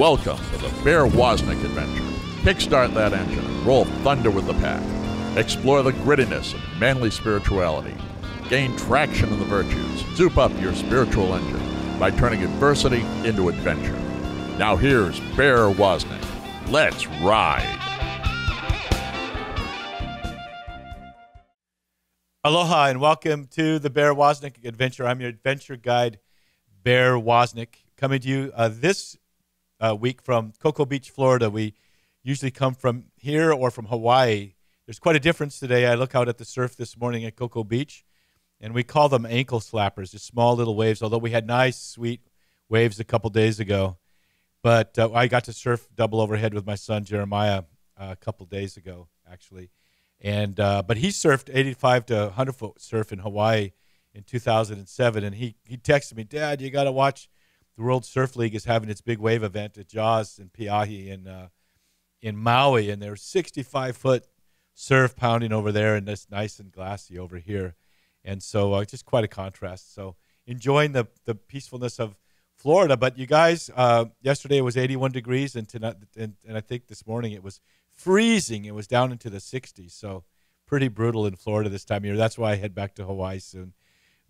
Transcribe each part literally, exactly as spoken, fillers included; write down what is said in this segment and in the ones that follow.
Welcome to the Bear Wozniak adventure. Kickstart that engine and roll thunder with the pack. Explore the grittiness of manly spirituality. Gain traction in the virtues. Zoop up your spiritual engine by turning adversity into adventure. Now here's Bear Wozniak. Let's ride. Aloha and welcome to the Bear Wozniak adventure. I'm your adventure guide, Bear Wozniak, coming to you uh, this uh, week from Cocoa Beach, Florida. We usually come from here or from Hawaii. There's quite a difference today. I look out at the surf this morning at Cocoa Beach, and we call them ankle slappers, just small little waves, although we had nice, sweet waves a couple days ago. But uh, I got to surf double overhead with my son, Jeremiah, uh, a couple days ago, actually. And uh, but he surfed eighty-five to one hundred foot surf in Hawaii in two thousand seven, and he, he texted me, "Dad, you got to watch the World Surf League is having its big wave event at Jaws and Piahi in, uh, in Maui, and there's sixty-five foot surf pounding over there, and it's nice and glassy over here." And so uh, just quite a contrast. So enjoying the, the peacefulness of Florida. But you guys, uh, yesterday it was eighty-one degrees, and, tonight, and, and I think this morning it was freezing. It was down into the sixties, so pretty brutal in Florida this time of year. That's why I head back to Hawaii soon.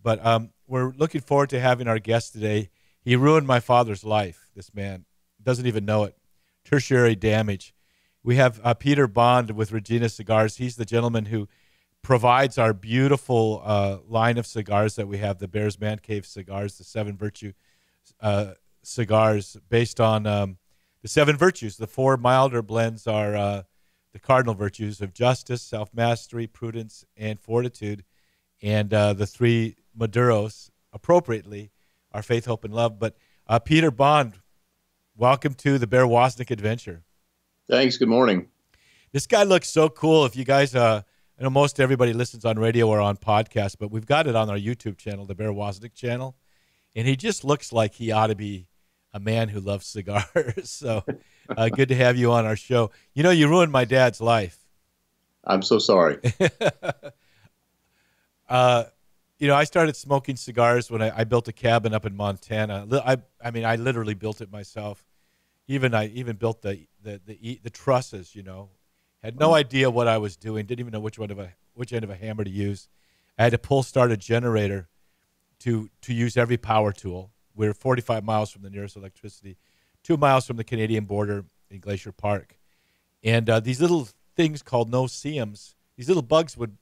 But um, we're looking forward to having our guest today. He ruined my father's life, this man. Doesn't even know it. Tertiary damage. We have uh, Peter Bond with Regina Cigars. He's the gentleman who provides our beautiful uh, line of cigars that we have, the Bears Man Cave cigars, the Seven Virtue uh, cigars, based on um, the Seven Virtues. The four milder blends are uh, the cardinal virtues of justice, self-mastery, prudence, and fortitude, and uh, the three Maduros, appropriately, our faith, hope, and love. But uh, Peter Bond, welcome to the Bear Wozniak adventure. Thanks. Good morning. This guy looks so cool. If you guys, uh, I know most everybody listens on radio or on podcast, but we've got it on our YouTube channel, the Bear Wozniak channel, and he just looks like he ought to be a man who loves cigars. So uh, good to have you on our show. You know, you ruined my dad's life. I'm so sorry. uh, you know, I started smoking cigars when I, I built a cabin up in Montana. I, I mean, I literally built it myself. Even I even built the the the, the trusses, you know, had no idea what I was doing. Didn't even know which one of a which end of a hammer to use. I had to pull start a generator to to use every power tool. We were forty-five miles from the nearest electricity, two miles from the Canadian border in Glacier Park, and uh, these little things called no-see-ums, these little bugs would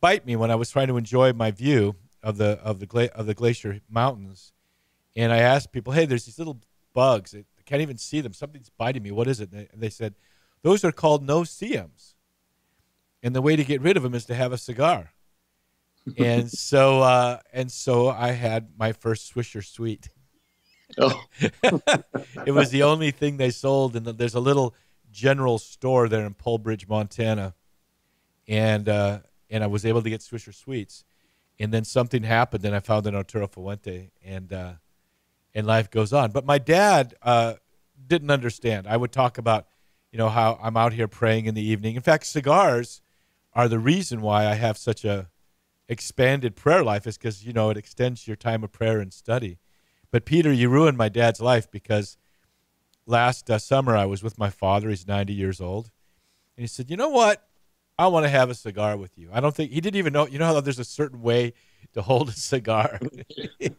bite me when I was trying to enjoy my view of the of the gla of the Glacier Mountains. And I asked people, "Hey, there's these little bugs. It, can't even see them. Something's biting me. What is it?" And they, and they said, "Those are called no-see-ums. And the way to get rid of them is to have a cigar." and so uh, and so I had my first Swisher Sweet. Oh. It was the only thing they sold. And the, there's a little general store there in Polebridge, Montana. And, uh, and I was able to get Swisher Sweets. And then something happened, and I found an Arturo Fuente, and uh, and life goes on. But my dad uh, didn't understand. I would talk about, you know, how I'm out here praying in the evening. In fact, cigars are the reason why I have such a expanded prayer life, is because, you know, it extends your time of prayer and study. But Peter, you ruined my dad's life, because last uh, summer I was with my father. He's ninety years old. And he said, "You know what? I want to have a cigar with you." I don't think, he didn't even know, you know how there's a certain way to hold a cigar.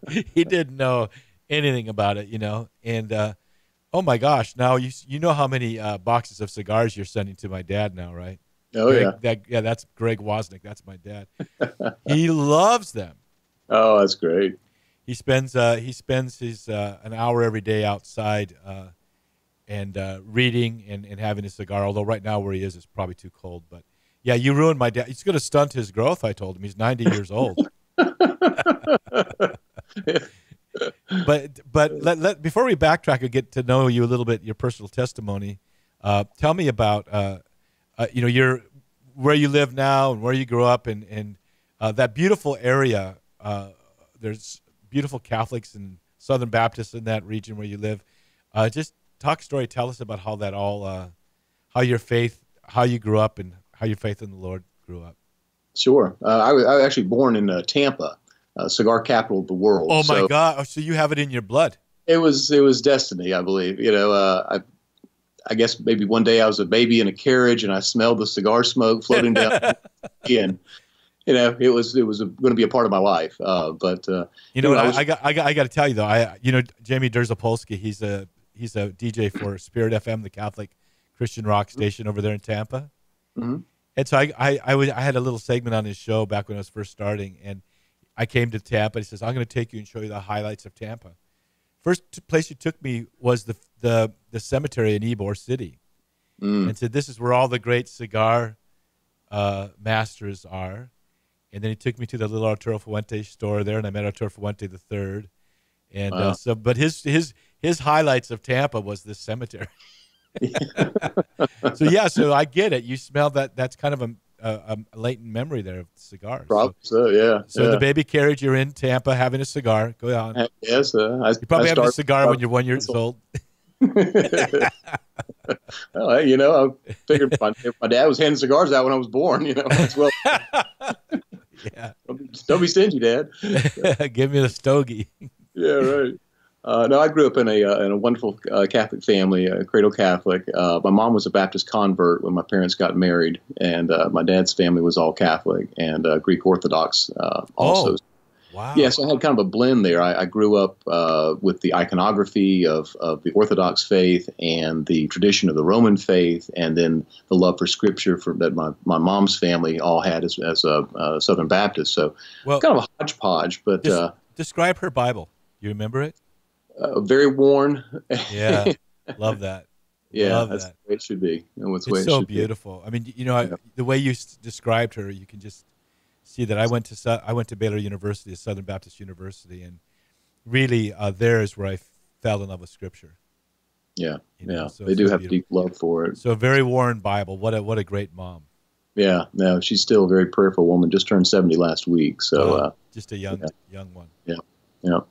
He didn't know anything about it, you know. And uh oh my gosh, now you you know how many uh boxes of cigars you're sending to my dad now, right? Oh, Greg, yeah. That, yeah, that's Greg Wozniak. That's my dad. He loves them. Oh, that's great. He spends uh he spends his uh an hour every day outside uh and uh reading and, and having a cigar, although right now where he is it's probably too cold. But yeah, you ruined my dad. It's gonna stunt his growth, I told him. He's ninety years old. But but let, let, before we backtrack and get to know you a little bit, your personal testimony, uh, tell me about uh, uh, you know, your where you live now and where you grew up, and and uh, that beautiful area. Uh, there's beautiful Catholics and Southern Baptists in that region where you live. Uh, just talk story. Tell us about how that all, uh, how your faith, how you grew up, and how your faith in the Lord grew up. Sure, uh, I, was, I was actually born in uh, Tampa. Uh, cigar capital of the world. Oh, my so, God. Oh, so you have it in your blood. It was it was destiny, I believe. You know, uh, I I guess maybe one day I was a baby in a carriage and I smelled the cigar smoke floating down. And you know, it was it was going to be a part of my life. Uh, but uh, you know, anyway, what I, was, I got I got I got to tell you though, I you know Jamie Derzapolsky, he's a he's a D J for Spirit F M, the Catholic Christian rock station over there in Tampa. Mm-hmm. And so I I I, was, I had a little segment on his show back when I was first starting, and I came to Tampa. He says, "I'm going to take you and show you the highlights of Tampa." First place you took me was the the, the cemetery in Ybor City, mm. and said, "This is where all the great cigar uh, masters are." And then he took me to the little Arturo Fuente store there, and I met Arturo Fuente the third. And wow. uh, so, but his his his highlights of Tampa was this cemetery. So yeah, so I get it. You smell that. That's kind of a, a, a latent memory there of cigars. Probably so, so yeah. So yeah. The baby carriage, you're in Tampa having a cigar. Go on. Yes, uh, I, you probably I have a cigar when you're one year old. Well, you know, I figured my, if my dad was handing cigars out when I was born, you know, as well. Yeah. Don't be, don't be stingy, Dad. Give me the stogie. Yeah, right. Uh, no, I grew up in a uh, in a wonderful uh, Catholic family, a cradle Catholic. Uh, my mom was a Baptist convert when my parents got married, and uh, my dad's family was all Catholic and uh, Greek Orthodox uh, also. Oh, wow. Yeah, so I had kind of a blend there. I, I grew up uh, with the iconography of, of the Orthodox faith and the tradition of the Roman faith, and then the love for Scripture for, that my, my mom's family all had as, as a uh, Southern Baptist. So well, kind of a hodgepodge. But des- uh, describe her Bible. You remember it? Uh, very worn. Yeah, love that. Yeah, love that's that. The way it should be. And it's way it so should beautiful. Be. I mean, you know, yeah. I, the way you s- described her, you can just see that. I went to Su- I went to Baylor University, Southern Baptist University, and really uh, there is where I f- fell in love with Scripture. Yeah, you know? Yeah, so they do so have beautiful. Deep love for it. So a very worn Bible. What a what a great mom. Yeah, no, she's still a very prayerful woman. Just turned seventy last week, so oh, uh, just a young yeah. young one. Yeah. You know,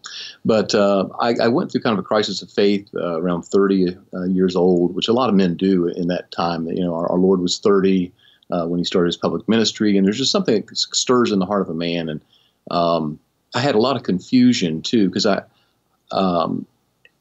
but uh, I, I went through kind of a crisis of faith uh, around thirty uh, years old, which a lot of men do in that time. You know, our, our Lord was thirty uh, when he started his public ministry, and there's just something that stirs in the heart of a man. And um, I had a lot of confusion too, because I, um,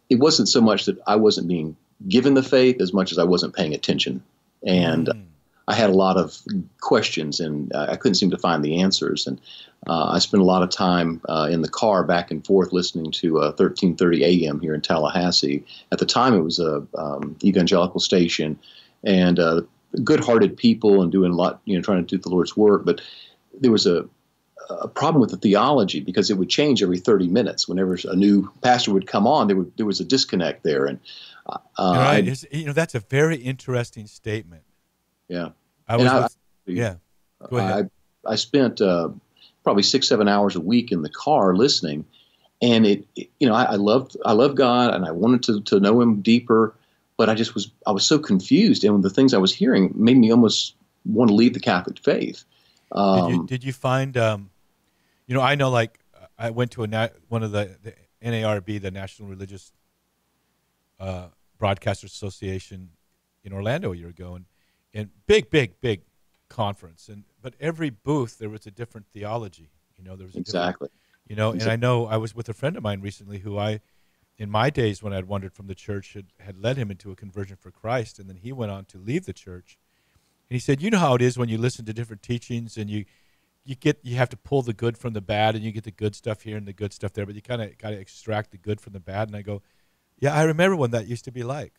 it wasn't so much that I wasn't being given the faith as much as I wasn't paying attention, and. Mm. I had a lot of questions, and I couldn't seem to find the answers. And uh, I spent a lot of time uh, in the car back and forth listening to uh, thirteen thirty A M here in Tallahassee. At the time, it was a um, evangelical station, and uh, good-hearted people, and doing a lot, you know, trying to do the Lord's work. But there was a, a problem with the theology because it would change every thirty minutes. Whenever a new pastor would come on, there would there was a disconnect there. And uh, right. I, you know, that's a very interesting statement. Yeah. I was I, with, yeah, go ahead. I, I spent uh, probably six, seven hours a week in the car listening, and it, it you know, I, I loved, I loved God, and I wanted to, to know Him deeper, but I just was, I was so confused, and the things I was hearing made me almost want to leave the Catholic faith. Um, did, you, did you find, um, you know, I know, like, I went to a one of the, the N A R B, the National Religious uh, Broadcasters Association, in Orlando a year ago, and. And big, big, big conference, and but every booth there was a different theology. You know, there was a exactly. You know, exactly. And I know I was with a friend of mine recently who I, in my days when I'd wandered from the church, had, had led him into a conversion for Christ, and then he went on to leave the church. And he said, "You know how it is when you listen to different teachings, and you, you get you have to pull the good from the bad, and you get the good stuff here and the good stuff there, but you kind of got to extract the good from the bad." And I go, "Yeah, I remember when that used to be like."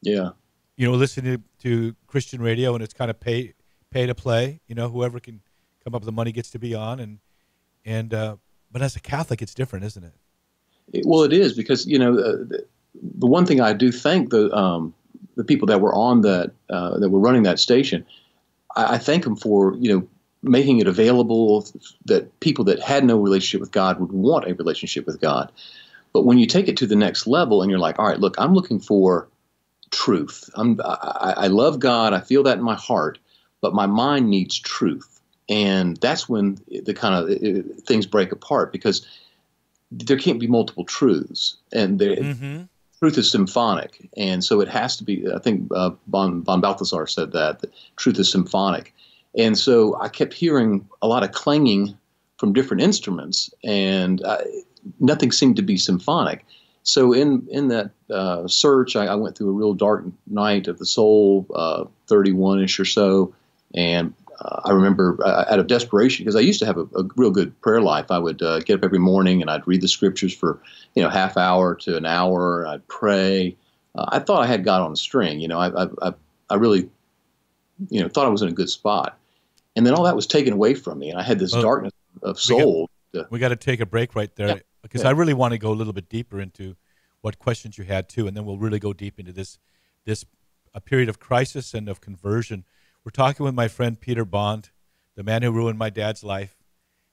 Yeah. You know, listening to, to Christian radio, and it's kind of pay pay to play. You know, whoever can come up with the money gets to be on, and and uh, but as a Catholic, it's different, isn't it? it well, it is because you know uh, the, the one thing I do thank the um, the people that were on that uh, that were running that station. I, I thank them for you know making it available that people that had no relationship with God would want a relationship with God. But when you take it to the next level, and you're like, all right, look, I'm looking for truth. I'm, I, I love God. I feel that in my heart, but my mind needs truth, and that's when the kind of it, it, things break apart because there can't be multiple truths, and there, mm-hmm. truth is symphonic, and so it has to be. I think uh, von von Balthasar said that, that truth is symphonic, and so I kept hearing a lot of clanging from different instruments, and I, nothing seemed to be symphonic. So in in that uh, search, I, I went through a real dark night of the soul, uh, thirty-one-ish or so, and uh, I remember uh, out of desperation, because I used to have a, a real good prayer life. I would uh, get up every morning and I'd read the scriptures for you know half hour to an hour. I'd pray. Uh, I thought I had God on a string. You know, I I I really you know thought I was in a good spot, and then all that was taken away from me, and I had this well, darkness of soul. We got, we got to take a break right there. Yeah. Because I really want to go a little bit deeper into what questions you had, too, and then we'll really go deep into this this a period of crisis and of conversion. We're talking with my friend Peter Bond, the man who ruined my dad's life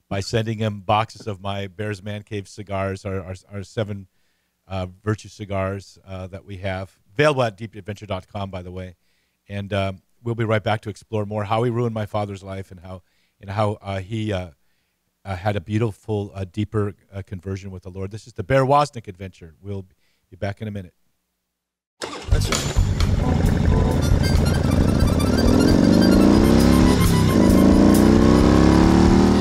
by sending him boxes of my Bears Man Cave cigars, our, our, our seven uh, virtue cigars uh, that we have, available at deep adventure dot com, by the way. And um, we'll be right back to explore more how he ruined my father's life and how, and how uh, he... Uh, Uh, had a beautiful, uh, deeper uh, conversion with the Lord. This is the Bear Wozniak Adventure. We'll be back in a minute. That's right.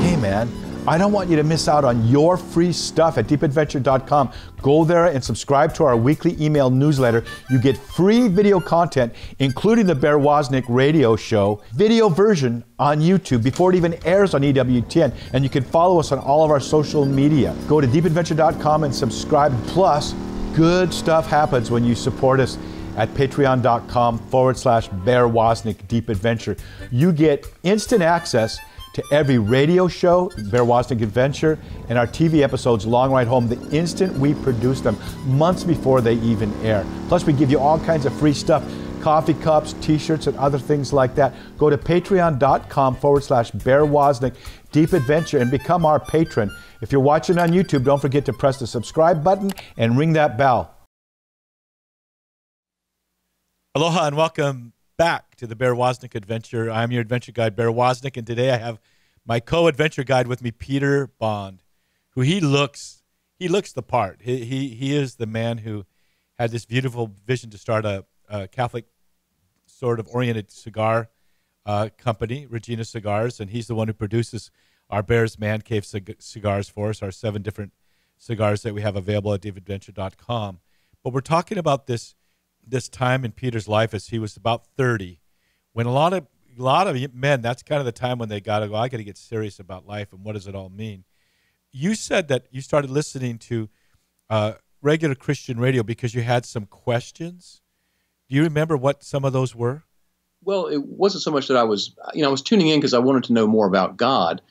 Hey, man, I don't want you to miss out on your free stuff at deep adventure dot com. Go there and subscribe to our weekly email newsletter. You get free video content, including the Bear Wozniak radio show, video version on YouTube before it even airs on E W T N, and you can follow us on all of our social media. Go to deep adventure dot com and subscribe. Plus, good stuff happens when you support us at patreon.com forward slash Bear Wozniak Deep Adventure. You get instant access to every radio show, Bear Wozniak Adventure, and our T V episodes, Long Ride Home, the instant we produce them, months before they even air. Plus, we give you all kinds of free stuff, coffee cups, T-shirts, and other things like that. Go to patreon.com forward slash Bear Wozniak Deep Adventure and become our patron. If you're watching on YouTube, don't forget to press the subscribe button and ring that bell. Aloha and welcome back to the Bear Wozniak Adventure. I'm your adventure guide, Bear Wozniak, and today I have my co-adventure guide with me, Peter Bond, who he looks he looks the part. He he, he is the man who had this beautiful vision to start a, a Catholic sort of oriented cigar uh, company, Regina Cigars, and he's the one who produces our Bears Man Cave cig cigars for us, our seven different cigars that we have available at deep adventure dot com. But we're talking about this this time in Peter's life as he was about thirty, when a lot of a lot of men, that's kind of the time when they got to go, I got to get serious about life and what does it all mean. You said that you started listening to uh, regular Christian radio because you had some questions. Do you remember what some of those were? Well, it wasn't so much that I was, you know, I was tuning in because I wanted to know more about God,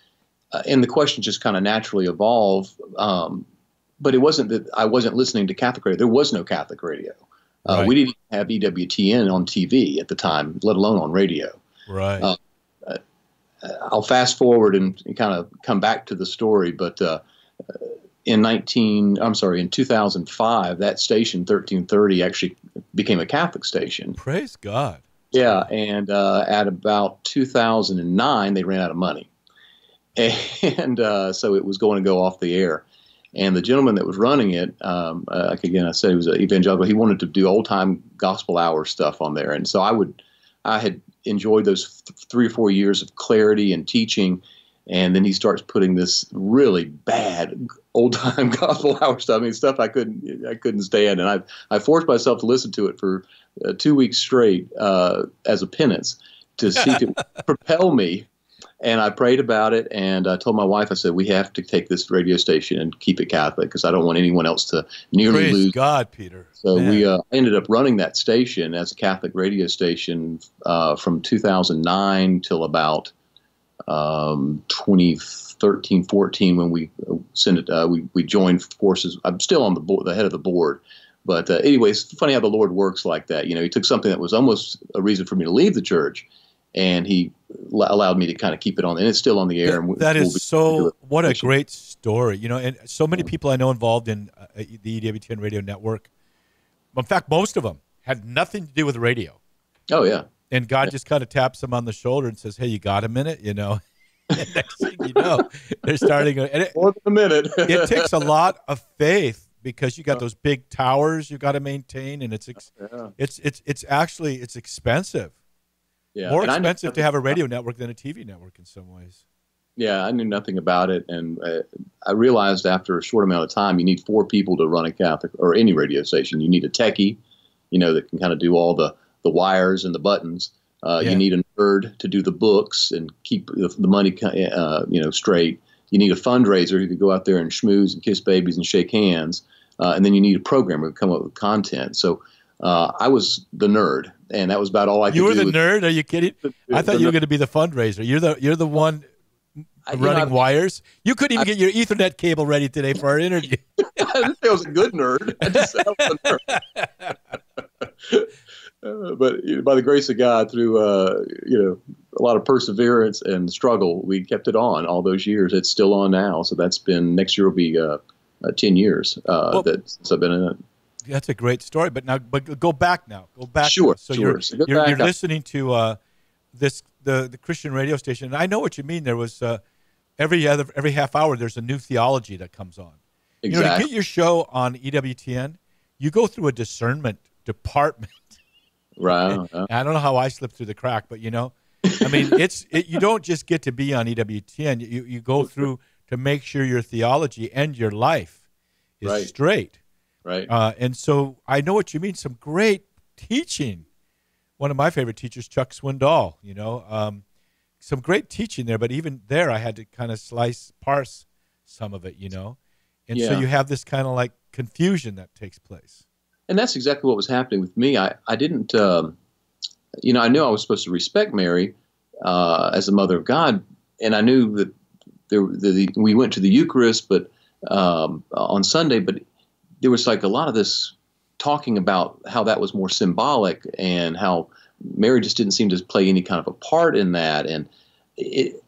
uh, and the questions just kind of naturally evolve. Um, but it wasn't that I wasn't listening to Catholic radio. There was no Catholic radio. Uh, right. We didn't have E W T N on T V at the time, let alone on radio. Right. Uh, I'll fast forward and, and kind of come back to the story, but uh, in nineteen, I'm sorry, in two thousand five, that station thirteen thirty actually became a Catholic station. Praise God. Yeah, and uh, at about two thousand nine, they ran out of money, and uh, so it was going to go off the air. And the gentleman that was running it, um, uh, like again, I said he was an evangelical. He wanted to do old-time gospel hour stuff on there. And so I would, I had enjoyed those th three or four years of clarity and teaching. And then he starts putting this really bad old-time gospel hour stuff. I mean, stuff I couldn't, I couldn't stand. And I, I forced myself to listen to it for uh, two weeks straight uh, as a penance to see if it would propel me. And I prayed about it, and I told my wife, I said, we have to take this radio station and keep it Catholic because I don't want anyone else to nearly Praise lose. God, Peter. So Man. we uh, ended up running that station as a Catholic radio station uh, from two thousand nine till about um, twenty thirteen, fourteen when we sent it, uh, we we joined forces. I'm still on the board, the head of the board. But uh, anyways, funny how the Lord works like that. You know, he took something that was almost a reason for me to leave the church, and he allowed me to kind of keep it on, and it's still on the air. And that we'll is so, what a great story. You know, and so many people I know involved in uh, the E W T N radio network, in fact, most of them had nothing to do with radio. Oh, yeah. And God yeah. just kind of taps them on the shoulder and says, hey, you got a minute, you know? And next thing you know, they're starting. A, and it, More than a minute. It takes a lot of faith, because you got those big towers you got to maintain, and it's, ex yeah. it's, it's, it's actually, it's expensive. Yeah. More and expensive to have a radio network than a T V network in some ways. Yeah, I knew nothing about it, and uh, I realized after a short amount of time, you need four people to run a Catholic or any radio station. You need a techie, you know, that can kind of do all the, the wires and the buttons. Uh, yeah. You need a nerd to do the books and keep the, the money, uh, you know, straight. You need a fundraiser who could go out there and schmooze and kiss babies and shake hands, uh, and then you need a programmer to come up with content. So uh, I was the nerd, and that was about all I could do. You were the nerd? Are you kidding? I thought you were going to be the fundraiser. You're the you're the one. Running I, you know, wires. You couldn't even I, get your Ethernet cable ready today for our interview. I didn't say I was a good nerd. I just said I was a nerd. uh, but you know, by the grace of God, through uh, you know a lot of perseverance and struggle, we kept it on all those years. It's still on now. So that's been next year will be uh, uh, ten years uh, well, that since I've been in it. That's a great story. But now, but go back now. Go back. Sure. Now. So sure. You're so you're, you're listening to uh, this the the Christian radio station. And I know what you mean. There was. Uh, Every other every half hour, there's a new theology that comes on. Exactly. You know, to get your show on E W T N, you go through a discernment department. Right. And I don't know how I slipped through the crack, but you know, I mean, it's it, you don't just get to be on E W T N. You you go through to make sure your theology and your life is right. straight. Right. Uh, and so I know what you mean. Some great teaching. One of my favorite teachers, Chuck Swindoll. You know. Um, Some great teaching there, but even there I had to kind of slice, parse some of it, you know? And yeah. so you have this kind of like confusion that takes place. And that's exactly what was happening with me. I, I didn't, um, you know, I knew I was supposed to respect Mary uh, as the mother of God, and I knew that there, the, the, we went to the Eucharist but um, on Sunday, but there was like a lot of this talking about how that was more symbolic and how Mary just didn't seem to play any kind of a part in that. And it,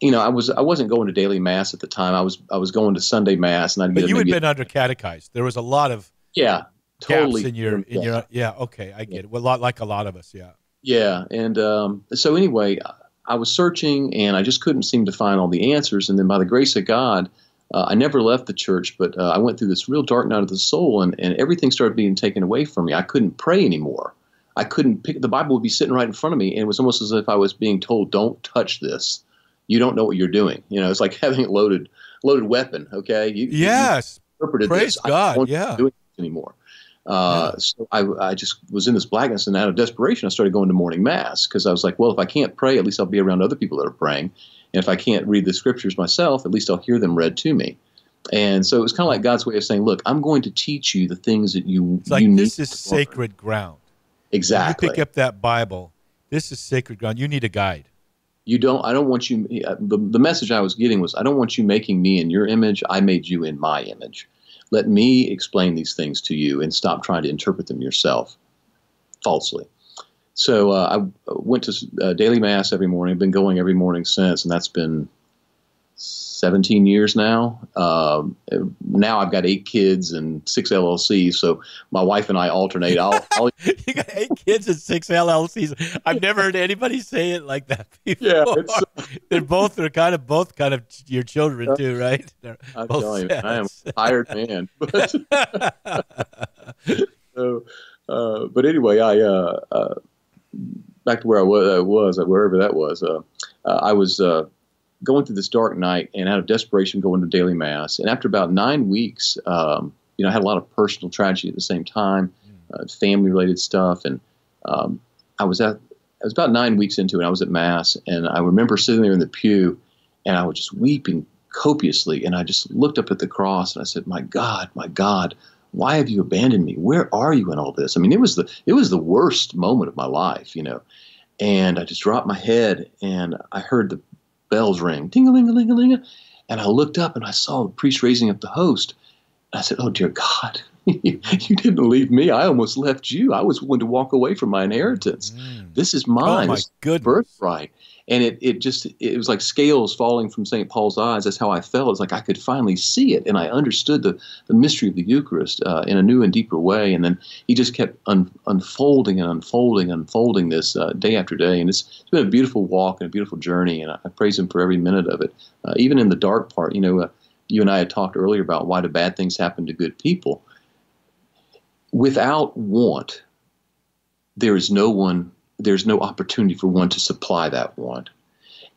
you know, I was I wasn't going to daily mass at the time. I was I was going to Sunday mass, and I'd but you had been under catechized. There was a lot of yeah, totally in your in yeah. your yeah. Okay, I get yeah. it. Well, lot like a lot of us, yeah. Yeah, and um, so anyway, I was searching, and I just couldn't seem to find all the answers. And then by the grace of God, uh, I never left the church, but uh, I went through this real dark night of the soul, and and everything started being taken away from me. I couldn't pray anymore. I couldn't pick, the Bible would be sitting right in front of me, and it was almost as if I was being told, don't touch this. You don't know what you're doing. You know, it's like having a loaded, loaded weapon, okay? You, yes. You interpreted Praise this. God, I don't yeah. do it anymore. Uh, yeah. So I, I just was in this blackness, and out of desperation, I started going to morning mass, because I was like, well, if I can't pray, at least I'll be around other people that are praying. And if I can't read the scriptures myself, at least I'll hear them read to me. And so it was kind of like God's way of saying, look, I'm going to teach you the things that you, it's like, you need. It's like, this is sacred ground. Exactly. When you pick up that Bible, this is sacred ground. You need a guide. You don't, I don't want you, the, the message I was getting was, I don't want you making me in your image. I made you in my image. Let me explain these things to you and stop trying to interpret them yourself falsely. So uh, I went to uh, daily mass every morning. I've been going every morning since, and that's been seventeen years now. Uh, now I've got eight kids and six L L Cs, so my wife and I alternate. I'll, I'll... You got eight kids and six L L Cs. I've never heard anybody say it like that before. Yeah, it's, uh... they're both they're kind of both kind of your children too, right? They're I'm telling you, I am a tired man. But, so, uh, but anyway, I uh, uh, back to where I was, I was wherever that was. Uh, uh, I was. Uh, going through this dark night, and out of desperation going to daily mass. And after about nine weeks, um, you know, I had a lot of personal tragedy at the same time, uh, family related stuff. And um, I was at, I was about nine weeks into it. I was at mass, and I remember sitting there in the pew, and I was just weeping copiously. And I just looked up at the cross, and I said, my God, my God, why have you abandoned me? Where are you in all this? I mean, it was the, it was the worst moment of my life, you know? And I just dropped my head, and I heard the bells ring, ding-a-ling-a-ling-a-ling-a, and I looked up, and I saw the priest raising up the host. I said, oh, dear God, you didn't leave me. I almost left you. I was willing to walk away from my inheritance. Mm. This is mine. Oh, my goodness. Birthright. And it, it just, it was like scales falling from Saint Paul's eyes. That's how I felt. It's like I could finally see it, and I understood the, the mystery of the Eucharist uh, in a new and deeper way. And then he just kept un unfolding and unfolding, unfolding this uh, day after day. And it's, it's been a beautiful walk and a beautiful journey, and I, I praise him for every minute of it. Uh, even in the dark part, you know, uh, you and I had talked earlier about why do bad things happen to good people. Without want, there is no one. There's no opportunity for one to supply that want.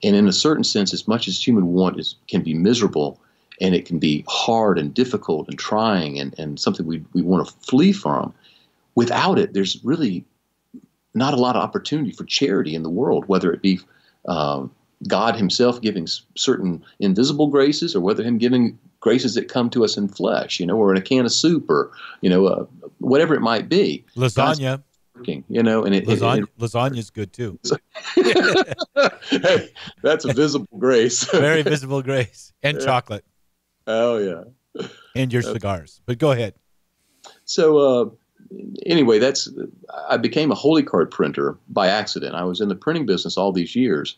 And in a certain sense, as much as human want is can be miserable, and it can be hard and difficult and trying and, and something we we want to flee from, without it, there's really not a lot of opportunity for charity in the world, whether it be um, God himself giving certain invisible graces, or whether him giving graces that come to us in flesh, you know, or in a can of soup, or, you know, uh, whatever it might be. Lasagna. Working, you know, and it, Lasagna, it, it, lasagna's good too. Hey, that's a visible grace. Very visible grace. And yeah. Chocolate. Oh, yeah. And your cigars. But go ahead. So, uh, anyway, that's, I became a holy card printer by accident. I was in the printing business all these years,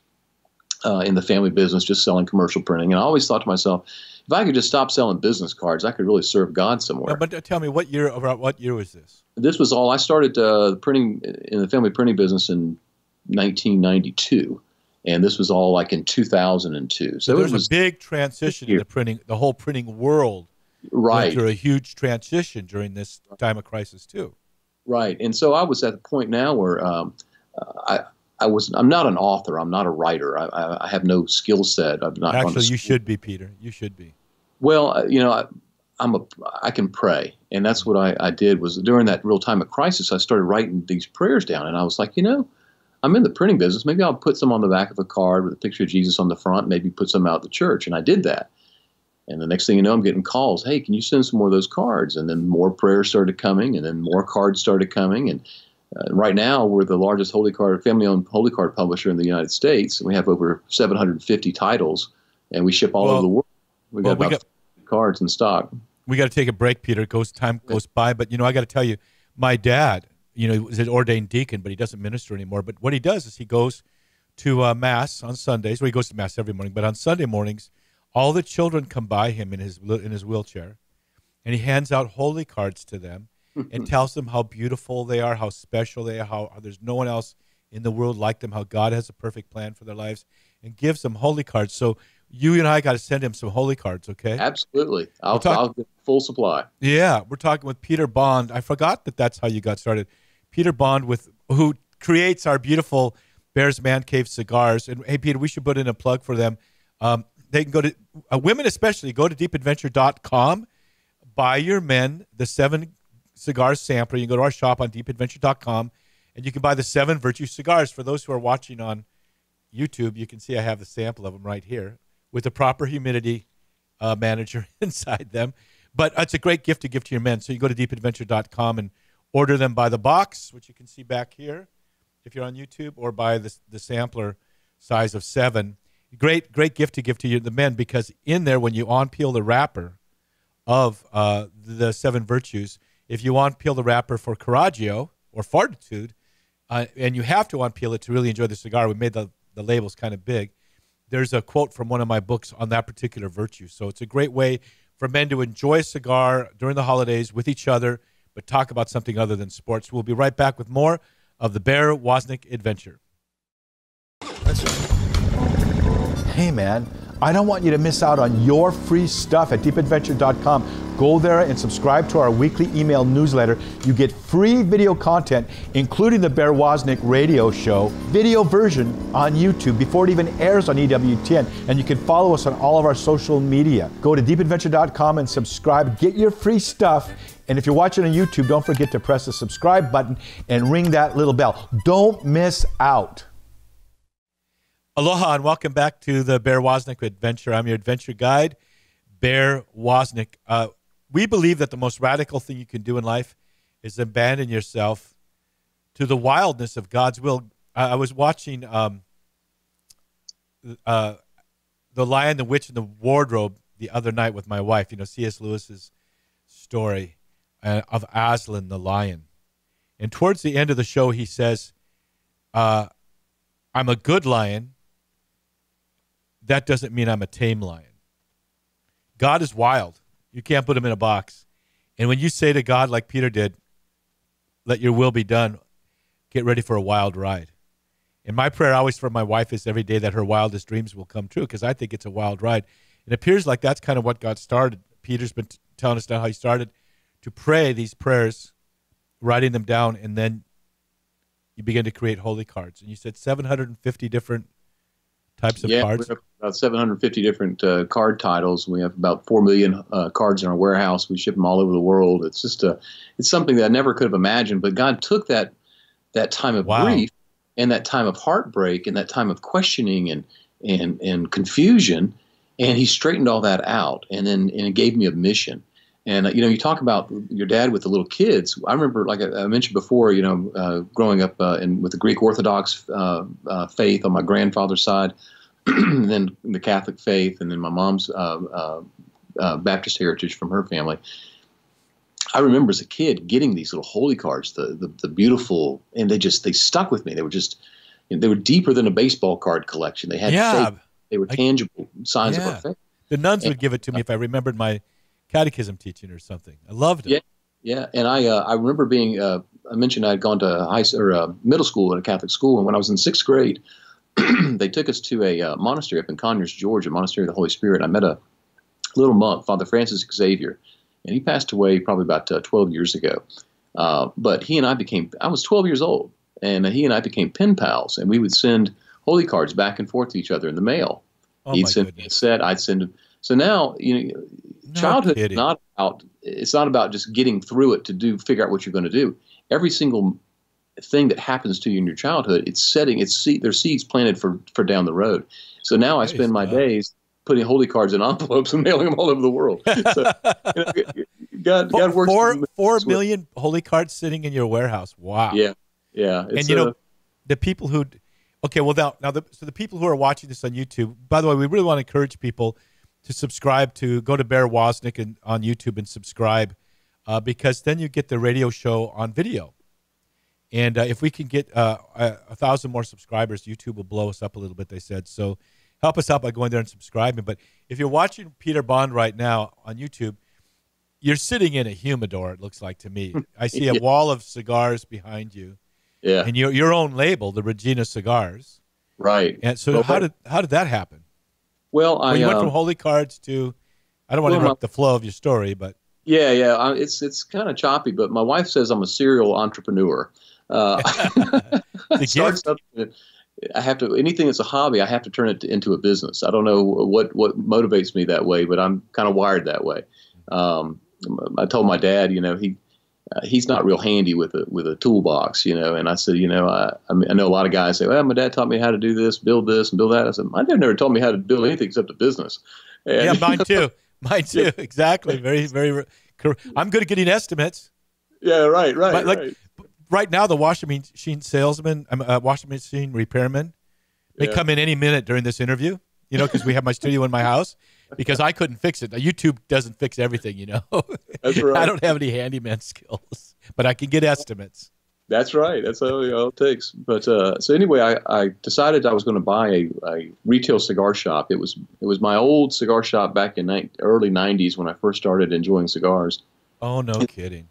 uh, in the family business, just selling commercial printing. And I always thought to myself, if I could just stop selling business cards, I could really serve God somewhere. No, but tell me, what year, about what year was this? This was all, I started uh, printing in the family printing business in nineteen ninety-two. And this was all like in two thousand two. So, so there was, was a big transition in the printing, the whole printing world. Right. Through a huge transition during this time of crisis too. Right. And so I was at the point now where um, I, I was, I'm not an author. I'm not a writer. I, I, I have no skill set. I've not Actually, you should be, Peter. You should be. Well, you know, I, I'm a, I can pray. And that's what I, I did was during that real time of crisis, I started writing these prayers down. And I was like, you know, I'm in the printing business. Maybe I'll put some on the back of a card with a picture of Jesus on the front, maybe put some out at the church. And I did that. And the next thing you know, I'm getting calls. Hey, can you send some more of those cards? And then more prayers started coming, and then more cards started coming. And uh, right now, we're the largest holy card, family-owned holy card publisher in the United States. And we have over seven hundred fifty titles, and we ship all well, over the world. We've well, got we about got, cards in stock. We got to take a break, Peter. Goes time goes by, but you know, I got to tell you, my dad, you know, he was an ordained deacon, but he doesn't minister anymore. But what he does is he goes to uh, mass on Sundays. Well, he goes to mass every morning, but on Sunday mornings, all the children come by him in his in his wheelchair, and he hands out holy cards to them and tells them how beautiful they are, how special they are, how there's no one else in the world like them, how God has a perfect plan for their lives, and gives them holy cards. So you and I got to send him some holy cards, okay? Absolutely. I'll, talk, I'll get full supply. Yeah, we're talking with Peter Bond. I forgot that that's how you got started. Peter Bond, with who creates our beautiful Bears Man Cave cigars. And, hey, Peter, we should put in a plug for them. Um, They can go to, uh, women especially, go to deep adventure dot com, buy your men the seven cigar sampler. You can go to our shop on deep adventure dot com, and you can buy the seven virtue cigars. For those who are watching on YouTube, you can see I have the sample of them right here with the proper humidity uh, manager inside them. But it's a great gift to give to your men. So you go to deep adventure dot com and order them by the box, which you can see back here if you're on YouTube, or by the, the sampler size of seven. Great, great gift to give to you, the men, because in there, when you unpeel the wrapper of uh, the seven virtues, if you unpeel the wrapper for Coraggio or Fortitude, uh, and you have to unpeel it to really enjoy the cigar, we made the, the labels kind of big, there's a quote from one of my books on that particular virtue. So it's a great way for men to enjoy a cigar during the holidays with each other, but talk about something other than sports. We'll be right back with more of the Bear Woznick Adventure. That's right. Hey, man, I don't want you to miss out on your free stuff at deep adventure dot com. Go there and subscribe to our weekly email newsletter. You get free video content, including the Bear Wozniak radio show, video version on YouTube before it even airs on E W T N. And you can follow us on all of our social media. Go to deep adventure dot com and subscribe. Get your free stuff. And if you're watching on YouTube, don't forget to press the subscribe button and ring that little bell. Don't miss out. Aloha and welcome back to the Bear Wozniak Adventure. I'm your adventure guide, Bear Wozniak. Uh, we believe that the most radical thing you can do in life is abandon yourself to the wildness of God's will. I, I was watching um, uh, The Lion, the Witch, and the Wardrobe the other night with my wife, you know, C S. Lewis's story uh, of Aslan, the lion. And towards the end of the show, he says, uh, I'm a good lion. That doesn't mean I'm a tame lion. God is wild. You can't put him in a box. And when you say to God, like Peter did, let your will be done, get ready for a wild ride. And my prayer always for my wife is every day that her wildest dreams will come true, because I think it's a wild ride. It appears like that's kind of what God started. Peter's been t telling us now how he started to pray these prayers, writing them down, and then you begin to create holy cards. And you said seven hundred fifty different types of yeah, cards? We have about seven hundred fifty different uh, card titles. We have about four million uh, cards in our warehouse. We ship them all over the world. It's just a, it's something that I never could have imagined, but God took that, that time of wow. grief and that time of heartbreak and that time of questioning and, and, and confusion, and he straightened all that out, and then and it gave me a mission. And, uh, you know, you talk about your dad with the little kids. I remember, like I, I mentioned before, you know, uh, growing up uh, in, with the Greek Orthodox uh, uh, faith on my grandfather's side, and then the Catholic faith, and then my mom's uh, uh, uh, Baptist heritage from her family. I remember as a kid getting these little holy cards, the, the, the beautiful, and they just, they stuck with me. They were just, you know, they were deeper than a baseball card collection. They had yeah. faith. They were tangible I, signs yeah. of our faith. The nuns and, would give it to me uh, if I remembered my catechism teaching or something. I loved it. Yeah, yeah. And I, uh, I remember being. Uh, I mentioned I had gone to high or uh, middle school at a Catholic school, and when I was in sixth grade, they took us to a uh, monastery up in Conyers, Georgia, monastery of the Holy Spirit. I met a little monk, Father Francis Xavier, and he passed away probably about uh, twelve years ago. Uh, but he and I became. I was twelve years old, and he and I became pen pals, and we would send holy cards back and forth to each other in the mail. Oh, He'd my send goodness. me a set. I'd send him. So now, you know, no childhood kidding. is not about, it's not about just getting through it to do, figure out what you're going to do. Every single thing that happens to you in your childhood, it's setting, it's seed, there's seeds planted for, for down the road. So now Praise I spend my God. days putting holy cards in envelopes and mailing them all over the world. So, you know, God, four, God works. Four, four million with. holy cards sitting in your warehouse. Wow. Yeah. Yeah. And, you a, know, the people who, okay, well, now, now the, so the people who are watching this on YouTube, by the way, we really want to encourage people to subscribe to, go to Bear Wozniak and, on YouTube and subscribe, uh, because then you get the radio show on video. And uh, if we can get uh, a, a thousand more subscribers, YouTube will blow us up a little bit, they said. So help us out by going there and subscribing. But if you're watching Peter Bond right now on YouTube, you're sitting in a humidor, it looks like to me. I see a yeah. wall of cigars behind you. Yeah. And your, your own label, the Regina Cigars. Right. And so well, how did how did that happen? Well, I well, you went um, from holy cards to, I don't want well, to interrupt my, the flow of your story, but yeah, yeah, I, it's it's kind of choppy. But my wife says I'm a serial entrepreneur. Uh, it starts up, I have to anything that's a hobby, I have to turn it to, into a business. I don't know what what motivates me that way, but I'm kind of wired that way. Um, I told my dad, you know, he uh, he's not real handy with a with a toolbox, you know, and I said, you know, I I, mean, I know a lot of guys say, well, my dad taught me how to do this, build this, and build that. I said, my dad never taught me how to build anything except a business. And, yeah, mine too, mine too, exactly. Very, very. I'm good at getting estimates. Yeah, right, right. But like right. right now, the washing machine salesman, I'm a washing machine repairman. They yeah. come in any minute during this interview, you know, because we have my studio in my house. Because I couldn't fix it. Now, YouTube doesn't fix everything, you know. That's right. I don't have any handyman skills, but I can get estimates. That's right. That's all, you know, it takes. But uh, so anyway, I, I decided I was going to buy a, a retail cigar shop. It was it was my old cigar shop back in the early nineties when I first started enjoying cigars. Oh, no and, kidding.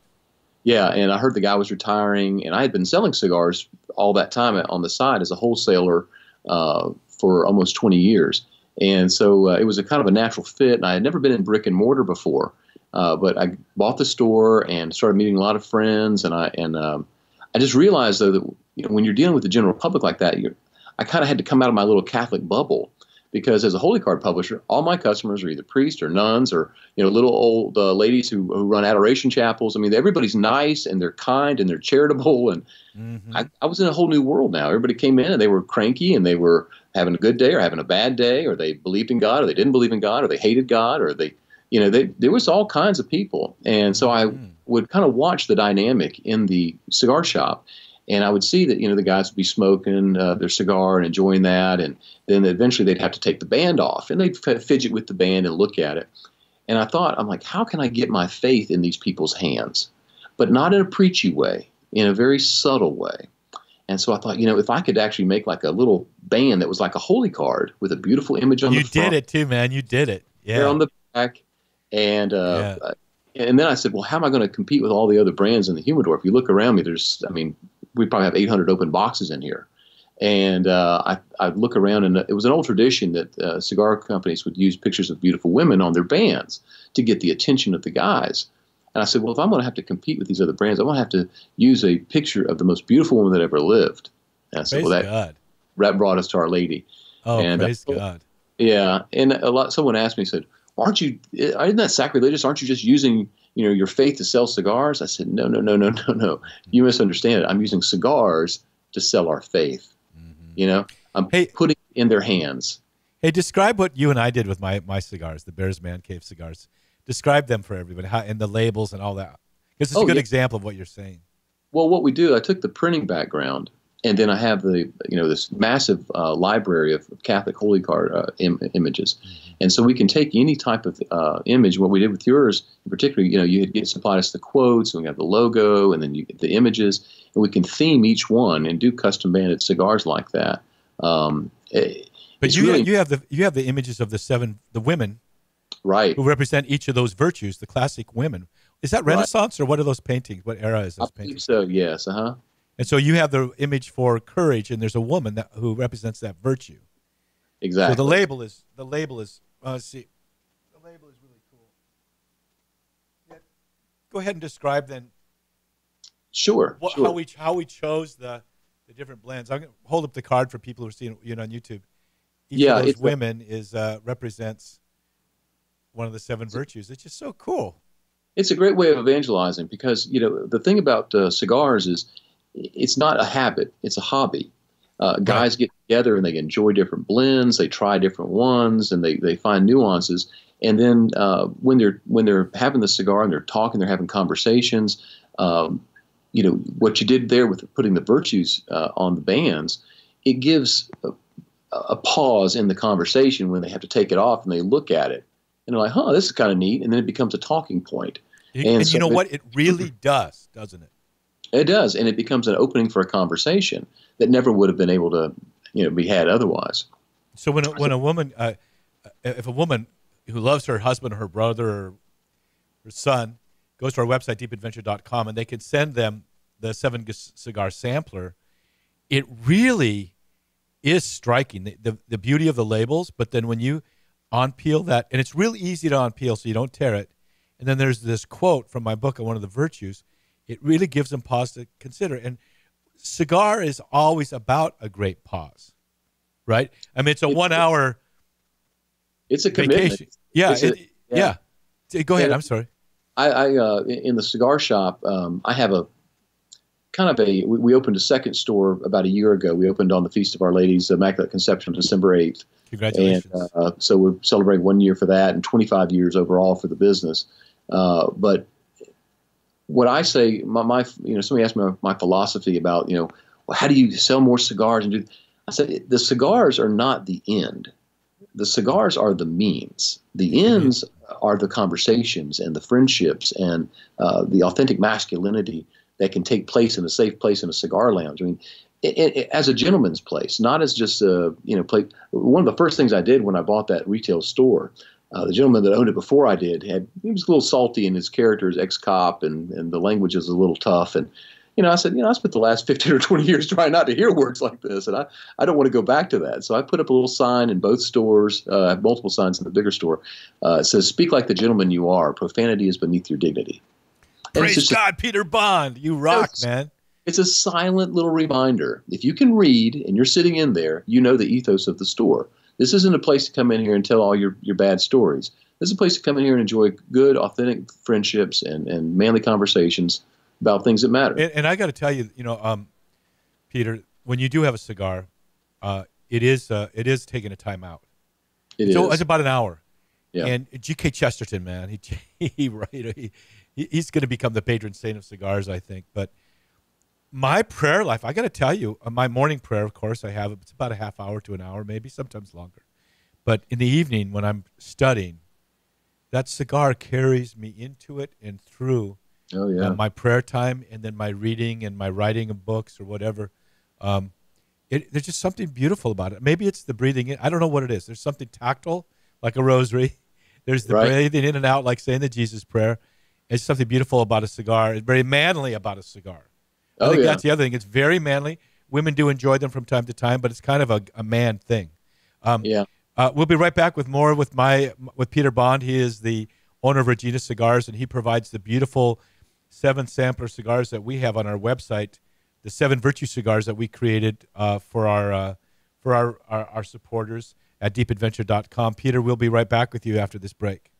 Yeah, and I heard the guy was retiring, and I had been selling cigars all that time on the side as a wholesaler uh, for almost twenty years. And so uh, it was a kind of a natural fit, and I had never been in brick and mortar before. Uh, but I bought the store and started meeting a lot of friends, and I and um, I just realized though that you know, when you're dealing with the general public like that, you're, I kind of had to come out of my little Catholic bubble, because as a holy card publisher, all my customers are either priests or nuns or you know little old uh, ladies who who run adoration chapels. I mean, everybody's nice and they're kind and they're charitable, and mm-hmm. I, I was in a whole new world now. Everybody came in and they were cranky and they were having a good day or having a bad day, or they believed in God or they didn't believe in God, or they hated God, or they, you know, they, there was all kinds of people. And so I mm. would kind of watch the dynamic in the cigar shop, and I would see that, you know, the guys would be smoking uh, their cigar and enjoying that. And then eventually they'd have to take the band off, and they'd fidget with the band and look at it. And I thought, I'm like, how can I get my faith in these people's hands, but not in a preachy way, in a very subtle way. And so I thought, you know, if I could actually make like a little band that was like a holy card with a beautiful image on you the front. You did it too, man. You did it. Yeah. On the back. And uh, yeah. and then I said, well, how am I going to compete with all the other brands in the humidor? If you look around me, there's, I mean, we probably have eight hundred open boxes in here. And uh, I, I look around, and it was an old tradition that uh, cigar companies would use pictures of beautiful women on their bands to get the attention of the guys. And I said, well, if I'm going to have to compete with these other brands, I'm going to have to use a picture of the most beautiful woman that ever lived. And I said, Praise well, that, that brought us to Our Lady. Oh, and praise I, God. Yeah. And a lot, someone asked me, said, aren't you, isn't that sacrilegious? Aren't you just using, you know, your faith to sell cigars? I said, no, no, no, no, no, no. You misunderstand it. I'm using cigars to sell our faith. Mm-hmm. You know, I'm hey, putting it in their hands. Hey, describe what you and I did with my, my cigars, the Bears Man Cave cigars. Describe them for everybody, how, and the labels and all that. This is oh, a good yeah. example of what you're saying. Well, what we do, I took the printing background, and then I have the, you know, this massive uh, library of Catholic holy card uh, Im images, and so we can take any type of uh, image. What we did with yours, in particular, you know, you had supplied us the quotes, and we have the logo, and then you get the images, and we can theme each one and do custom banded cigars like that. Um, it, but you really, have, you have the you have the images of the seven the women, right, who represent each of those virtues, the classic women. Is that Renaissance, right, or what are those paintings? What era is those I paintings? I think so, yes. Uh-huh. And so you have the image for courage, and there's a woman that, who represents that virtue. Exactly. So the label is, the label is, uh, let's see. The label is really cool. Yeah. Go ahead and describe then. Sure, what, sure. How we, how we chose the, the different blends. I'm going to hold up the card for people who are seeing you know, on YouTube. Each yeah, of those women is, uh, represents one of the seven virtues. It's just so cool. It's a great way of evangelizing because, you know, the thing about uh, cigars is it's not a habit. It's a hobby. Uh, guys get together and they enjoy different blends. They try different ones and they, they find nuances. And then uh, when they're when they're having the cigar and they're talking, they're having conversations, um, you know, what you did there with putting the virtues uh, on the bands, it gives a, a pause in the conversation when they have to take it off and they look at it. And they're like, huh, this is kind of neat. And then it becomes a talking point. And, and you know so what? It really does, doesn't it? It does. And it becomes an opening for a conversation that never would have been able to, you know, be had otherwise. So when a, when a woman, uh, if a woman who loves her husband or her brother or her son goes to our website, deep adventure dot com, and they can send them the seven cigar sampler, it really is striking, the, the, the beauty of the labels. But then when you unpeel that, and it's real easy to unpeel so you don't tear it. And then there's this quote from my book on one of the virtues. It really gives them pause to consider. And cigar is always about a great pause, right? I mean, it's a one-hour It's a commitment. Yeah, it's it, a, yeah. yeah. Go ahead. And I'm sorry. I, I uh, in the cigar shop, um, I have a kind of a, we opened a second store about a year ago. We opened on the Feast of Our Lady's Immaculate Conception, December eighth. Congratulations. And, uh, so we're celebrating one year for that and twenty-five years overall for the business. Uh, but what I say, my, my, you know, somebody asked me my, my philosophy about, you know, well, how do you sell more cigars? And do, I said, the cigars are not the end. The cigars are the means. The ends are the conversations and the friendships and uh, the authentic masculinity that can take place in a safe place in a cigar lounge. I mean, It, it, as a gentleman's place, not as just a, you know, play. One of the first things I did when I bought that retail store, uh, the gentleman that owned it before I did, had he was a little salty in his character, as ex-cop, and, and the language is a little tough. And, you know, I said, you know, I spent the last fifteen or twenty years trying not to hear words like this, and I, I don't want to go back to that. So I put up a little sign in both stores, uh, multiple signs in the bigger store. Uh, it says, speak like the gentleman you are. Profanity is beneath your dignity. And praise God, a, Peter Bond. You rock, man. It's a silent little reminder. If you can read and you're sitting in there, you know the ethos of the store. This isn't a place to come in here and tell all your, your bad stories. This is a place to come in here and enjoy good, authentic friendships and, and manly conversations about things that matter. And, and I got to tell you, you know, um, Peter, when you do have a cigar, uh, it is uh, it is taking a time out. It so is. It's about an hour. Yeah. And G K Chesterton, man, he, he, he, he he's going to become the patron saint of cigars, I think, but my prayer life, I got to tell you, my morning prayer, of course, I have, it's about a half hour to an hour, maybe, sometimes longer. But in the evening when I'm studying, that cigar carries me into it and through oh, yeah. uh, my prayer time and then my reading and my writing of books or whatever. Um, it, there's just something beautiful about it. Maybe it's the breathing in. I don't know what it is. There's something tactile, like a rosary. There's the right. breathing in and out, like saying the Jesus prayer. It's something beautiful about a cigar. It's very manly about a cigar. I think oh, yeah. that's the other thing. It's very manly. Women do enjoy them from time to time, but it's kind of a, a man thing. Um, yeah. Uh, we'll be right back with more with my with Peter Bond. He is the owner of Regina Cigars, and he provides the beautiful seven sampler cigars that we have on our website, the seven virtue cigars that we created uh, for our uh, for our, our, our supporters at deep adventure dot com. Peter, we'll be right back with you after this break.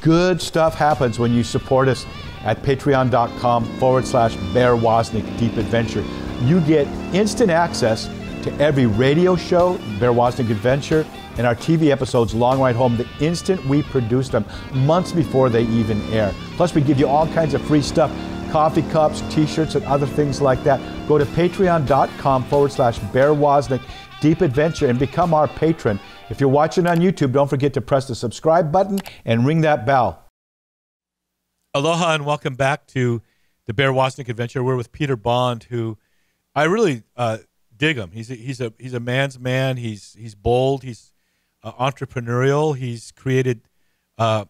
Good stuff happens when you support us at patreon.com forward slash Bear Wozniak Deep Adventure. You get instant access to every radio show, Bear Wozniak Adventure, and our T V episodes, Long Ride Home, the instant we produce them, months before they even air. Plus, we give you all kinds of free stuff, coffee cups, T-shirts, and other things like that. Go to patreon.com forward slash Bear Wozniak Deep Adventure and become our patron. If you're watching on YouTube, don't forget to press the subscribe button and ring that bell. Aloha and welcome back to the Bear Wozniak Adventure. We're with Peter Bond, who I really uh, dig him. He's a, he's a he's a man's man. He's he's bold. He's uh, entrepreneurial. He's created uh,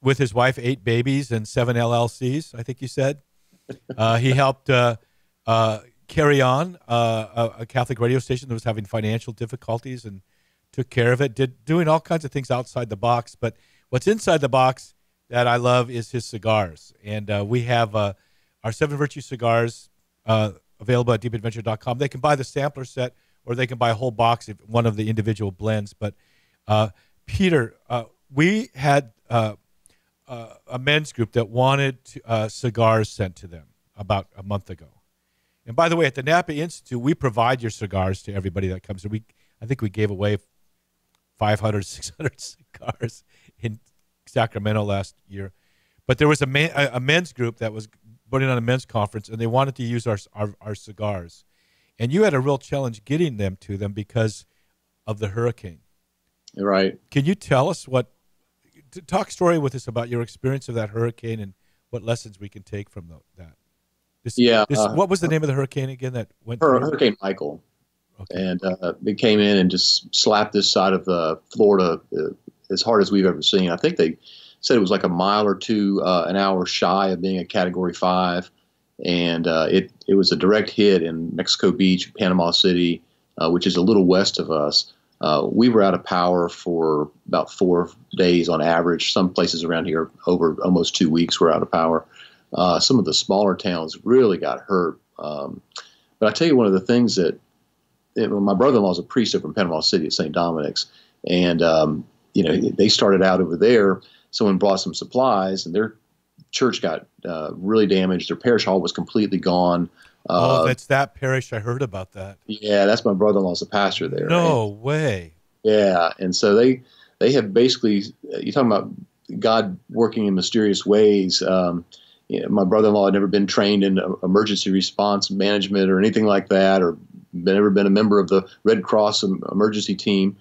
with his wife eight babies and seven L L Cs. I think you said uh, he helped uh, uh, carry on uh, a, a Catholic radio station that was having financial difficulties and took care of it, did doing all kinds of things outside the box. But what's inside the box that I love is his cigars. And uh, we have uh, our Seven Virtue cigars uh, available at deep adventure dot com. They can buy the sampler set or they can buy a whole box of one of the individual blends. But uh, Peter, uh, we had uh, uh, a men's group that wanted to, uh, cigars sent to them about a month ago. And by the way, at the Napa Institute, we provide your cigars to everybody that comes. We, I think we gave away five hundred, six hundred cigars in Sacramento last year. But there was a, man, a, a men's group that was putting on a men's conference, and they wanted to use our, our, our cigars. And you had a real challenge getting them to them because of the hurricane. Right. Can you tell us what – talk story with us about your experience of that hurricane and what lessons we can take from the, that. This, yeah. This, uh, what was the name of the hurricane again that went through? Hurricane Michael. Okay. And uh, they came in and just slapped this side of uh, Florida uh, as hard as we've ever seen. I think they said it was like a mile or two uh, an hour shy of being a Category five. And uh, it, it was a direct hit in Mexico Beach, Panama City, uh, which is a little west of us. Uh, we were out of power for about four days on average. Some places around here over almost two weeks were out of power. Uh, some of the smaller towns really got hurt. Um, but I tell you, one of the things that It, my brother-in-law is a priest over in Panama City at Saint Dominic's, and um, you know they started out over there. Someone brought some supplies, and their church got uh, really damaged. Their parish hall was completely gone. Uh, oh, that's that parish. I heard about that. Yeah, that's my brother-in-law's the pastor there. No and, way. Yeah, and so they they have basically. You're talking about God working in mysterious ways. Um, you know, my brother-in-law had never been trained in emergency response management or anything like that, or never been a member of the Red Cross emergency team,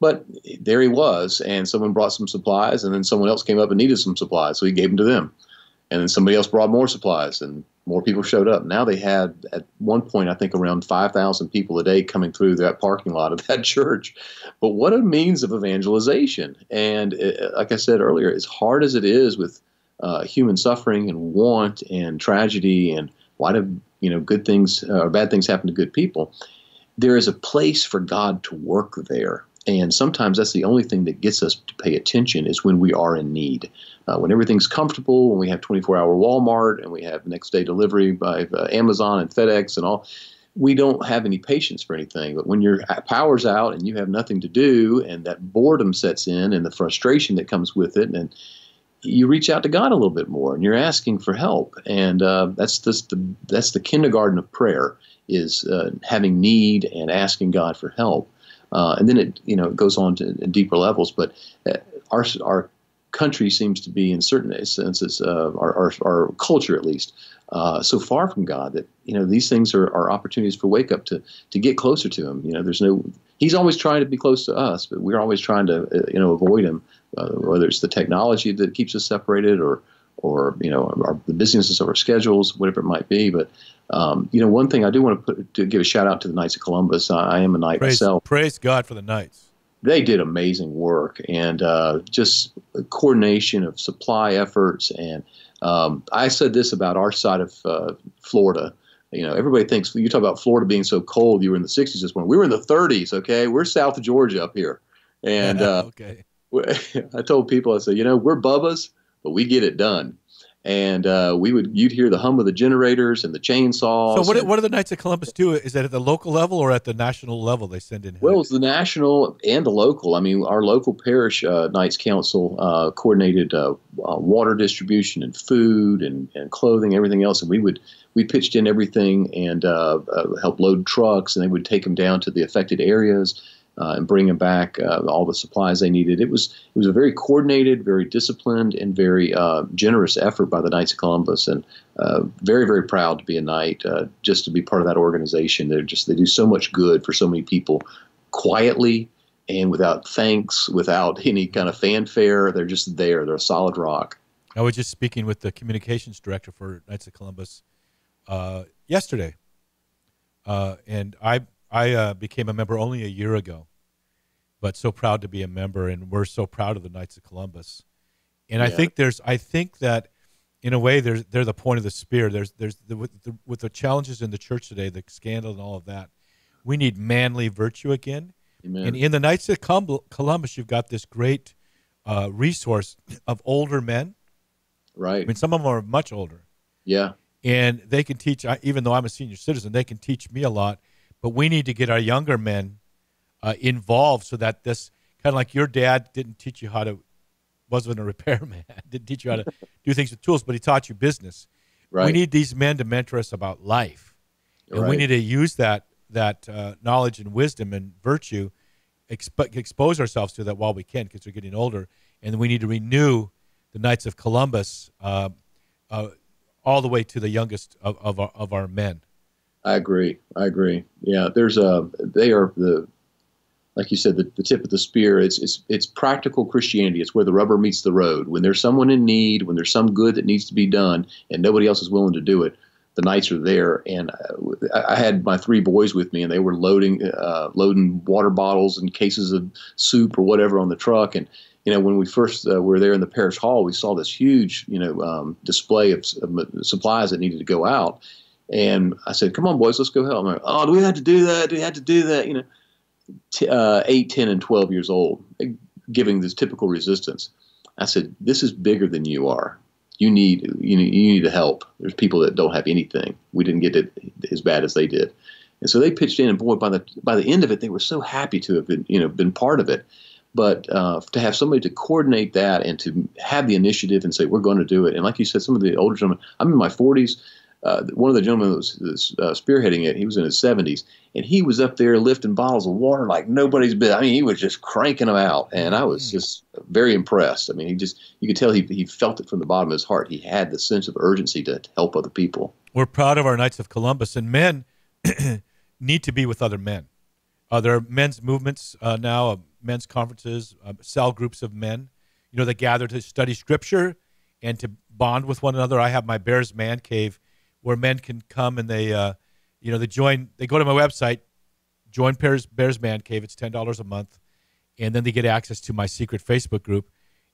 but there he was, and someone brought some supplies, and then someone else came up and needed some supplies, so he gave them to them, and then somebody else brought more supplies, and more people showed up. Now they had, at one point, I think around five thousand people a day coming through that parking lot of that church. But what a means of evangelization, and it, like I said earlier, as hard as it is with uh, human suffering and want and tragedy and why do you know good things uh, or bad things happen to good people, there is a place for God to work there. And sometimes that's the only thing that gets us to pay attention is when we are in need. Uh, when everything's comfortable, when we have twenty-four hour Walmart and we have next day delivery by uh, Amazon and FedEx and all, we don't have any patience for anything. But when your power's out and you have nothing to do and that boredom sets in and the frustration that comes with it, and you reach out to God a little bit more, and you're asking for help, and uh, that's just the that's the kindergarten of prayer is uh, having need and asking God for help, uh, and then it you know it goes on to deeper levels. But our our country seems to be in certain senses, uh, our, our our culture at least, uh, so far from God that you know these things are, are opportunities for wake up to to get closer to Him. You know, there's no He's always trying to be close to us, but we're always trying to uh, you know avoid Him. Uh, whether it's the technology that keeps us separated, or, or you know, our, the businesses of our schedules, whatever it might be. But um, you know, one thing I do want to put to give a shout out to the Knights of Columbus. I, I am a Knight praise, myself. Praise God for the Knights. They did amazing work, and uh, just coordination of supply efforts. And um, I said this about our side of uh, Florida. You know, everybody thinks you talk about Florida being so cold. You were in the sixties this morning. We were in the thirties. Okay, we're South Georgia up here, and yeah, uh, okay. I told people, I said, you know, we're Bubba's, but we get it done. And uh, we would you'd hear the hum of the generators and the chainsaws. So what, and, what do the Knights of Columbus do? Is that at the local level or at the national level they send in? Well, it's the national and the local. I mean, our local parish uh, Knights Council uh, coordinated uh, uh, water distribution and food and, and clothing, everything else. And we would we pitched in everything and uh, uh, helped load trucks, and they would take them down to the affected areas uh, and bring them back uh, all the supplies they needed. It was it was a very coordinated, very disciplined, and very uh, generous effort by the Knights of Columbus, and uh, very, very proud to be a Knight, uh, just to be part of that organization. They're just they do so much good for so many people, quietly and without thanks, without any kind of fanfare. They're just there. They're a solid rock. I was just speaking with the communications director for Knights of Columbus uh, yesterday, uh, and I. I uh, became a member only a year ago, but so proud to be a member, and we're so proud of the Knights of Columbus. And yeah. I think there's, I think that, in a way, there's they're the point of the spear. There's, there's the, with, the, with the challenges in the church today, the scandal and all of that, we need manly virtue again. Amen. And in the Knights of Columbus, you've got this great uh, resource of older men. Right. I mean, some of them are much older. Yeah. And they can teach. Even though I'm a senior citizen, they can teach me a lot. But we need to get our younger men uh, involved, so that this kind of like your dad didn't teach you how to, wasn't a repairman, didn't teach you how to do things with tools, but he taught you business. Right. We need these men to mentor us about life, and right. we need to use that that uh, knowledge and wisdom and virtue, exp expose ourselves to that while we can, because we're getting older, and we need to renew the Knights of Columbus uh, uh, all the way to the youngest of of our, of our men. I agree. I agree. Yeah, there's a they are the, like you said, the, the tip of the spear. It's it's it's practical Christianity. It's where the rubber meets the road. When there's someone in need, when there's some good that needs to be done, and nobody else is willing to do it, the Knights are there. And I, I had my three boys with me, and they were loading uh, loading water bottles and cases of soup or whatever on the truck. And you know, when we first uh, were there in the parish hall, we saw this huge you know um, display of, of supplies that needed to go out. And I said, "Come on, boys, let's go help." I'm like, "Oh, do we have to do that? Do we have to do that?" You know, t uh, eight, ten, and twelve years old, giving this typical resistance. I said, "This is bigger than you are. You need, you need, you need to help. There's people that don't have anything. We didn't get it as bad as they did." And so they pitched in, and boy, by the by the end of it, they were so happy to have been, you know, been part of it. But uh, to have somebody to coordinate that and to have the initiative and say, "We're going to do it," and like you said, some of the older gentlemen, I'm in my forties. Uh, one of the gentlemen that was uh, spearheading it, he was in his seventies, and he was up there lifting bottles of water like nobody's been. I mean, he was just cranking them out, and I was just very impressed. I mean, he just you could tell he, he felt it from the bottom of his heart. He had the sense of urgency to help other people. We're proud of our Knights of Columbus, and men need to be with other men. Uh, there are men's movements uh, now, uh, men's conferences, uh, cell groups of men, you know, that gather to study Scripture and to bond with one another. I have my Bears Man Cave, where men can come and they, uh, you know, they join. They go to my website, join Bears, Bears Man Cave. It's ten dollars a month, and then they get access to my secret Facebook group.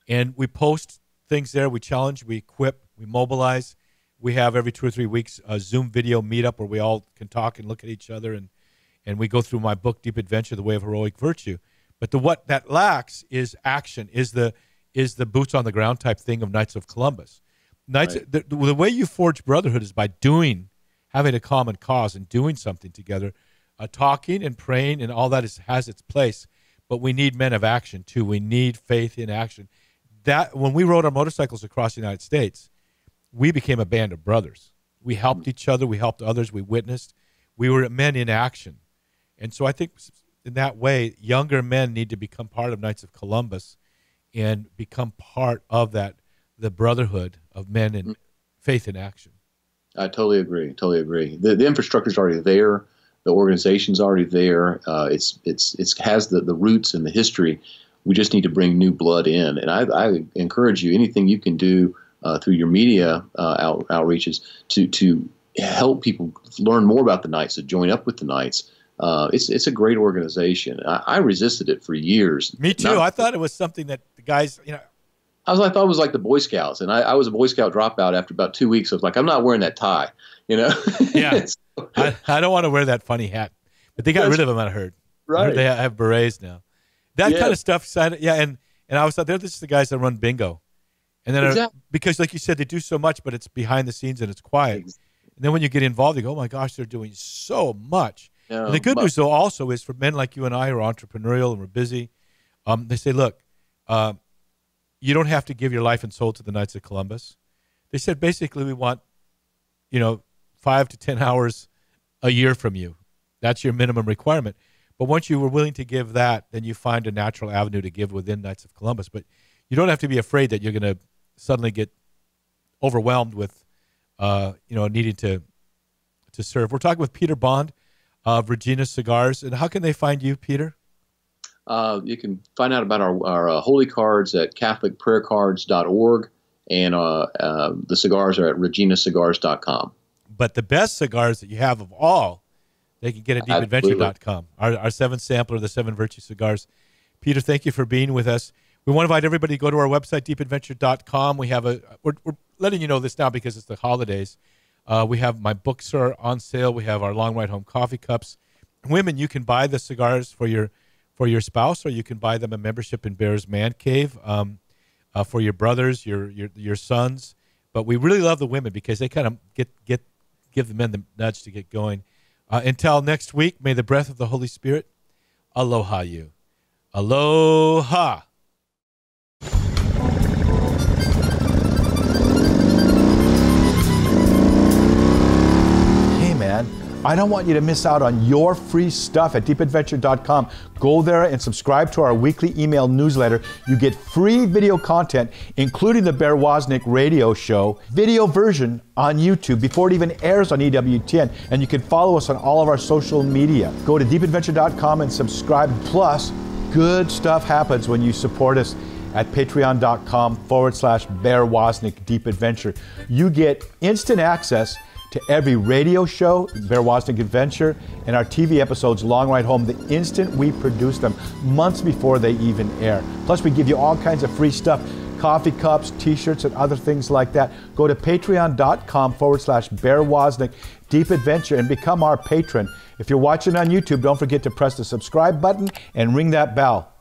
And we post things there. We challenge, we equip, we mobilize. We have every two or three weeks a Zoom video meetup where we all can talk and look at each other, and and we go through my book, Deep Adventure: The Way of Heroic Virtue. But the what that lacks is action. Is the is the boots on the ground type thing of Knights of Columbus. Knights, right. the, the way you forge brotherhood is by doing, having a common cause and doing something together. Uh, talking and praying and all that is, has its place, but we need men of action too. We need faith in action. That when we rode our motorcycles across the United States, we became a band of brothers. We helped mm-hmm. each other. We helped others. We witnessed. We were men in action. And so I think in that way, younger men need to become part of Knights of Columbus and become part of that, the brotherhood of men and faith in action. I totally agree. Totally agree. The, the infrastructure is already there. The organization's already there. Uh, it's it's it's has the the roots and the history. We just need to bring new blood in. And I, I encourage you, anything you can do uh, through your media uh, out, outreaches to to help people learn more about the Knights, to join up with the Knights. Uh, it's it's a great organization. I, I resisted it for years. Me too. Not, I thought it was something that the guys, you know. I was, I thought it was like the Boy Scouts, and I, I was a Boy Scout dropout after about two weeks. I was like, I'm not wearing that tie, you know? Yeah. So, I, I don't want to wear that funny hat, but they got rid of them, I heard. Right. I heard they have berets now. That yeah. kind of stuff. Yeah, and, and I was out there, this is the guys that run bingo, And then exactly. I, because like you said, they do so much, but it's behind the scenes and it's quiet. Exactly. And then when you get involved, you go, oh my gosh, they're doing so much. No, and the good news though also is for men like you and I who are entrepreneurial and we're busy, um, they say, look, uh, you don't have to give your life and soul to the Knights of Columbus. They said, basically, we want, you know, five to ten hours a year from you. That's your minimum requirement. But once you were willing to give that, then you find a natural avenue to give within Knights of Columbus. But you don't have to be afraid that you're going to suddenly get overwhelmed with, uh, you know, needing to to serve. We're talking with Peter Bond of Regina Cigars. And how can they find you, Peter? Uh, you can find out about our, our uh, holy cards at Catholic Prayer Cards dot org. And uh, uh, the cigars are at Regina Cigars dot com. But the best cigars that you have of all, they can get at Deep Adventure dot com. Our, our seventh sampler, the Seven Virtue Cigars. Peter, thank you for being with us. We want to invite everybody to go to our website, Deep Adventure dot com. We have a, we're, we're letting you know this now because it's the holidays. Uh, we have my books are on sale. We have our Long Ride Home coffee cups. Women, you can buy the cigars for your for your spouse, or you can buy them a membership in Bears Man Cave um, uh, for your brothers, your your your sons. But we really love the women because they kind of get get give the men the nudge to get going. Uh, until next week, may the breath of the Holy Spirit aloha you. Aloha. Hey, man, I don't want you to miss out on your free stuff at Deep Adventure dot com. Go there and subscribe to our weekly email newsletter. You get free video content, including the Bear Wozniak radio show, video version on YouTube before it even airs on E W T N, and you can follow us on all of our social media. Go to Deep Adventure dot com and subscribe. Plus, good stuff happens when you support us at Patreon dot com forward slash Bear Wozniak Deep Adventure. You get instant access to every radio show, Bear Wozniak Adventure, and our T V episodes, Long Ride Home, the instant we produce them, months before they even air. Plus, we give you all kinds of free stuff, coffee cups, t-shirts, and other things like that. Go to Patreon dot com forward slash Bear Wozniak Deep Adventure and become our patron. If you're watching on YouTube, don't forget to press the subscribe button and ring that bell.